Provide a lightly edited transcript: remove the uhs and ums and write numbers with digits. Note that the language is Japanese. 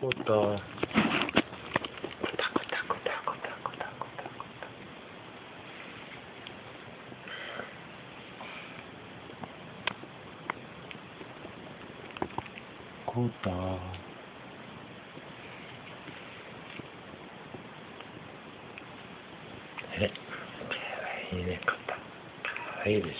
コタコタいいね、コタかわいいですね。